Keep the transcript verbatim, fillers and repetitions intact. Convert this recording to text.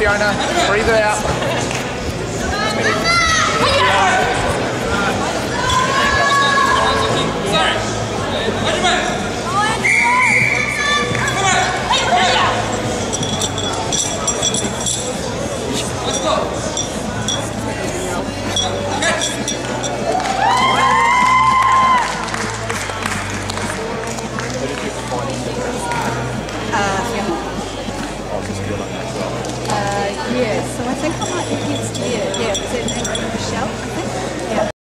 Fiona, breathe it out.